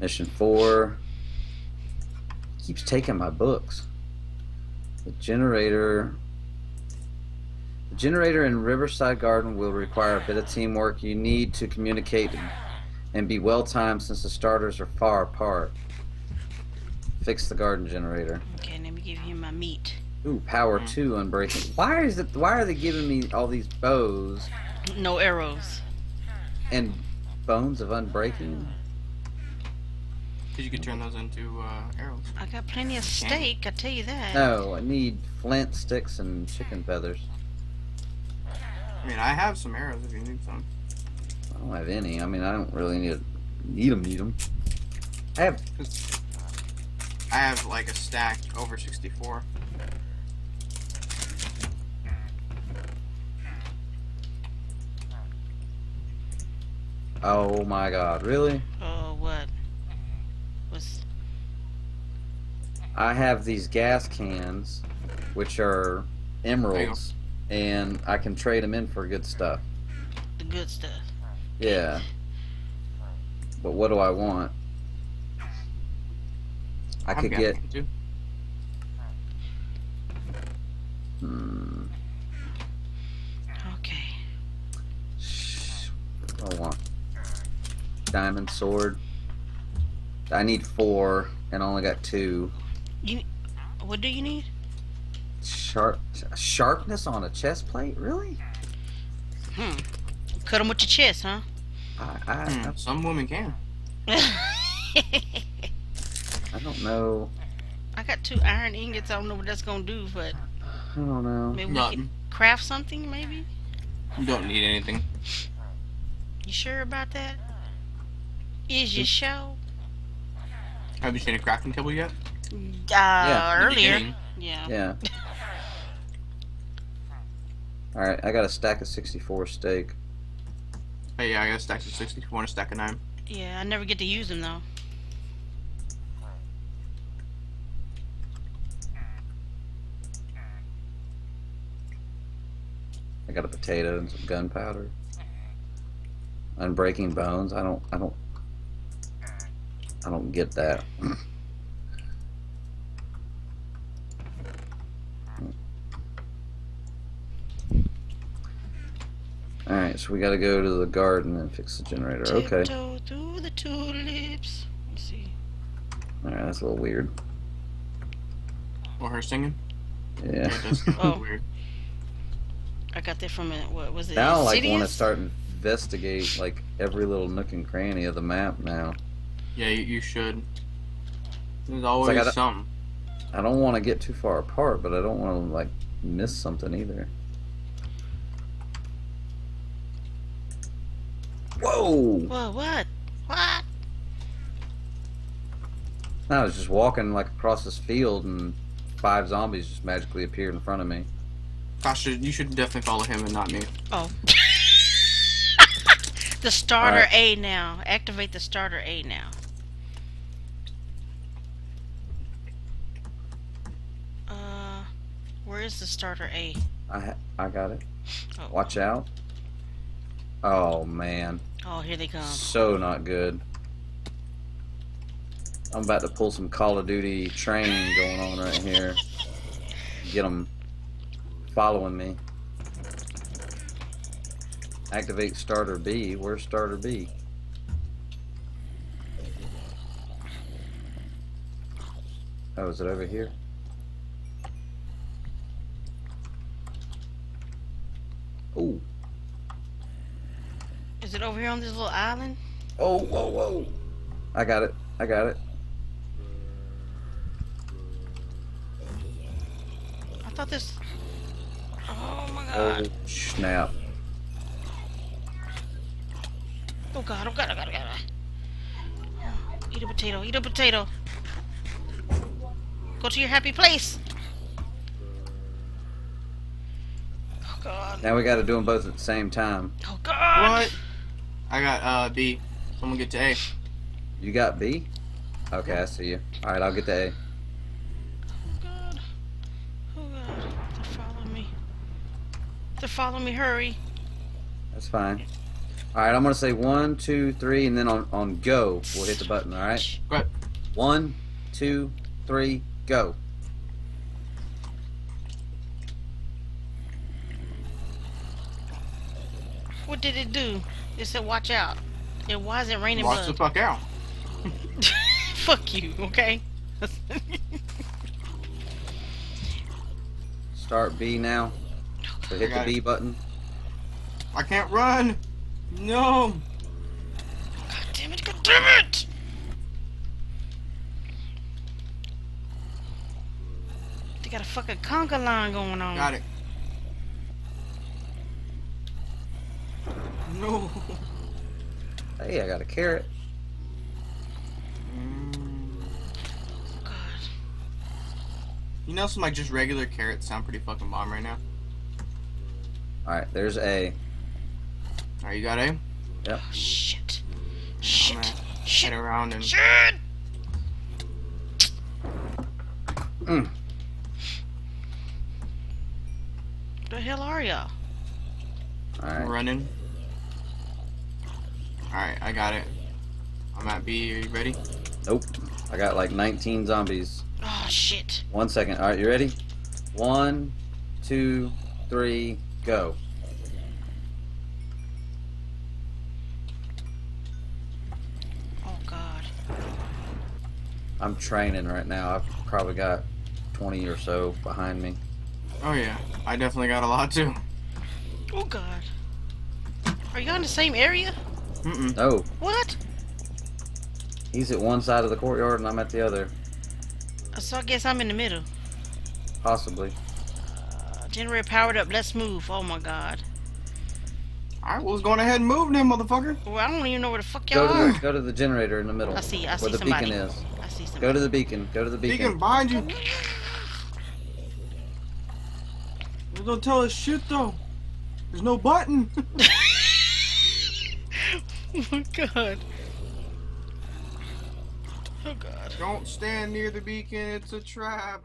Mission 4. Keeps taking my books. The generator in Riverside Garden will require a bit of teamwork. You need to communicate and be well timed since the starters are far apart. Fix the garden generator. Okay, let me give you my meat. Ooh, power 2 unbreaking. Why are they giving me all these bows? No arrows. And bones of unbreaking? Because you could turn those into arrows. I got plenty of steak, I tell you that. No, I need flint, sticks, and chicken feathers. I mean, I have some arrows if you need some. I don't have any. I mean, I don't really need them. I have like a stack over 64. Oh my god, really? Oh, what? I have these gas cans, which are emeralds, and I can trade them in for good stuff. The good stuff? Yeah. But what do I want? I could get... Okay. What do I want? Diamond sword. I need 4 and I only got 2. What do you need? Sharpness on a chest plate, really? Cut them with your chest, huh? Some women can. I don't know. I got 2 iron ingots. I don't know what that's gonna do, but I don't know. Maybe we can craft something, maybe. You don't need anything. You sure about that? Is your show? Have you seen a crafting table yet? Yeah, earlier. Yeah. Alright, I got a stack of 64 steak. Hey, yeah, I got a stack of 64 and a stack of 9. Yeah, I never get to use them, though. I got a potato and some gunpowder. Unbreaking bones. I don't get that. Alright, so we gotta go to the garden and fix the generator. Okay. Tiptoe through the tulips. Let's see. Alright, that's a little weird. Or her singing? Yeah. That's a little weird. I got that from what was it? Now I want to start investigate like every little nook and cranny of the map now. Yeah, you should. There's always something. I don't want to get too far apart, but I don't want to like miss something either. Whoa! Whoa! What? What? I was just walking like across this field, and 5 zombies just magically appeared in front of me. Gosh, you should definitely follow him and not me. Oh. The starter A now. Activate the starter A now. Where is the starter A? I got it. Oh. Watch out. Oh, man. Oh, here they come. So not good. I'm about to pull some Call of Duty training going on right here. Get them following me. Activate starter B. Where's starter B? Oh, is it over here? Ooh. Is it over here on this little island? Oh, whoa, whoa. I got it. I thought this... Oh, my God. Oh, snap. Oh god, oh god, oh god, oh god. Eat a potato. Go to your happy place. Oh god. Now we gotta do them both at the same time. Oh god. What? I got B. Someone get to A. You got B? Okay, I see you. Alright, I'll get to A. Oh god. Oh god. They're following me. Hurry. That's fine. Alright, I'm gonna say 1, 2, 3, and then on go, we'll hit the button, alright? Right. 1, 2, 3, go. What did it do? It said watch out. It wasn't raining bugs. Watch the fuck out. Fuck you, okay? Start B now. So hit the B button. I can't run! No! God damn it, god damn it! They got a fucking conga line going on. Got it. No! Hey, I got a carrot. God. You know some like just regular carrots sound pretty fucking bomb right now? Alright, there's A. Alright, you got A? Yep. Oh, shit. Shit. Shit. Head around and... Shit! Mm. The hell are y'all? Alright. I'm running. Alright, I got it. I'm at B. Are you ready? Nope. I got like 19 zombies. Oh, shit. 1 second. Alright, you ready? 1, 2, 3... Go. Oh God. I'm training right now. I've probably got 20 or so behind me. Oh yeah, I definitely got a lot too. Oh God. Are you in the same area? Mm-mm. No. What? He's at one side of the courtyard and I'm at the other. So I guess I'm in the middle. Possibly. Generator powered up. Let's move. Oh my God. I was going ahead and moving him, motherfucker. Well, I don't even know where the fuck y'all are. Go to the generator in the middle. I see. I see somebody. Where the beacon is. I see somebody. Go to the beacon. Go to the beacon. Beacon behind you. We're gonna tell us shit though. There's no button. Oh my God. Oh God. Don't stand near the beacon. It's a trap.